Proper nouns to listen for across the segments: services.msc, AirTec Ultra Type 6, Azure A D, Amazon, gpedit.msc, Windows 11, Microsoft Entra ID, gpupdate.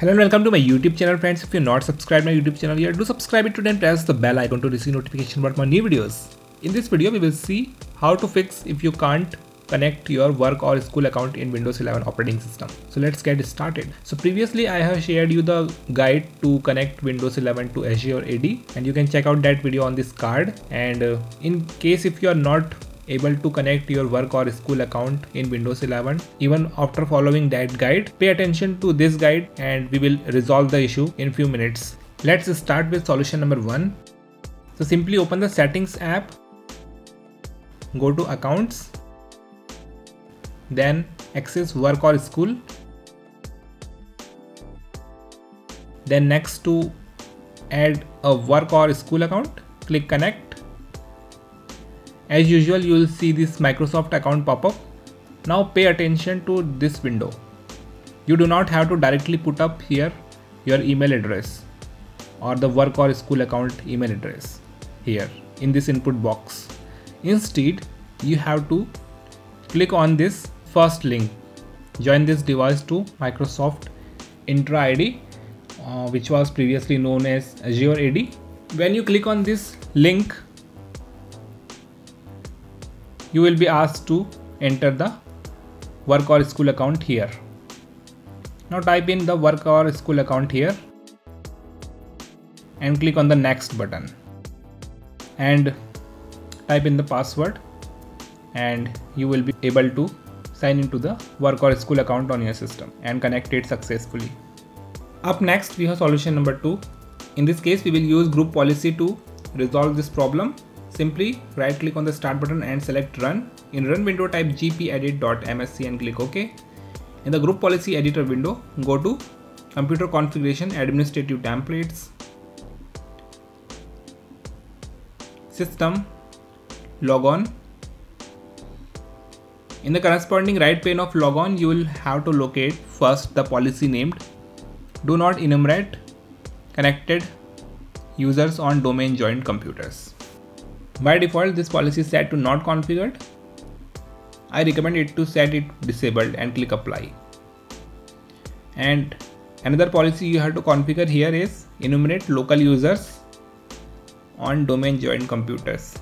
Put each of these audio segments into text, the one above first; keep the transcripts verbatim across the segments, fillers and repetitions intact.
Hello and welcome to my YouTube channel, friends. If you're not subscribed to my YouTube channel yet, do subscribe it today and press the bell icon to receive notification about my new videos. In this video, we will see how to fix if you can't connect your work or school account in Windows eleven operating system. So let's get started. So previously I have shared you the guide to connect Windows eleven to Azure A D, and you can check out that video on this card. And uh, in case if you are not able to connect your work or school account in Windows eleven, even after following that guide, pay attention to this guide and we will resolve the issue in few minutes. Let's start with solution number one. So simply open the Settings app, go to Accounts, then access Work or School, then next to add a work or school account, click Connect. As usual, you will see this Microsoft account pop up. Now pay attention to this window. You do not have to directly put up here your email address or the work or school account email address here in this input box. Instead, you have to click on this first link, join this device to Microsoft Entra I D, uh, which was previously known as Azure A D. When you click on this link, you will be asked to enter the work or school account here. Now type in the work or school account here and click on the next button and type in the password, and you will be able to sign into the work or school account on your system and connect it successfully. Up next, we have solution number two. In this case, we will use group policy to resolve this problem. Simply right click on the start button and select Run. In Run window, type g p edit dot m s c and click OK. In the group policy editor window, go to Computer Configuration, Administrative Templates, System, Logon. In the corresponding right pane of Logon, you will have to locate first the policy named Do Not Enumerate Connected Users on Domain Joined Computers. By default, this policy is set to not configured. I recommend it to set it disabled and click Apply. And another policy you have to configure here is enumerate local users on domain joined computers.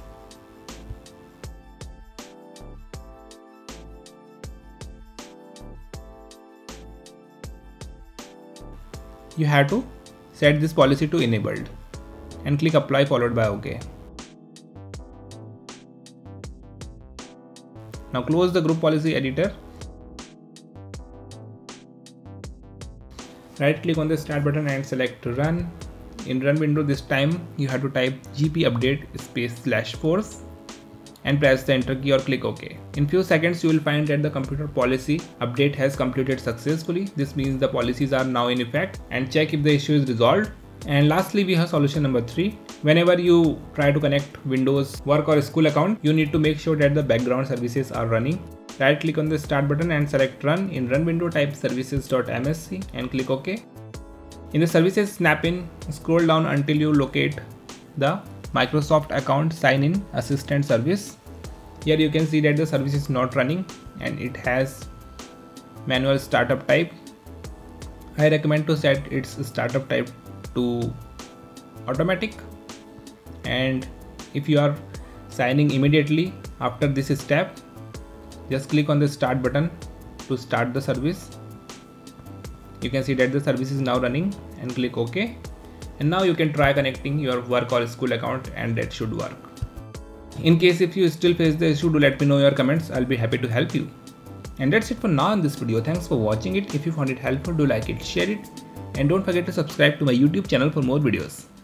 You have to set this policy to enabled and click Apply followed by OK. Now close the group policy editor, right click on the start button and select Run. In Run window, this time you have to type gpupdate space slash force and press the enter key or click OK. In few seconds, you will find that the computer policy update has completed successfully. This means the policies are now in effect, and check if the issue is resolved. And lastly, we have solution number three. Whenever you try to connect Windows work or school account, you need to make sure that the background services are running. Right click on the start button and select Run. In Run window, type services dot m s c and click OK. In the services snap-in, scroll down until you locate the Microsoft account sign-in assistant service. Here you can see that the service is not running and it has manual startup type. I recommend to set its startup type to automatic, and if you are signing immediately after this step, just click on the start button to start the service. You can see that the service is now running and click OK. And now you can try connecting your work or school account, and that should work. In case if you still face the issue, do let me know your comments. I'll be happy to help you. And that's it for now in this video. Thanks for watching it. If you found it helpful, do like it, share it. And don't forget to subscribe to my YouTube channel for more videos.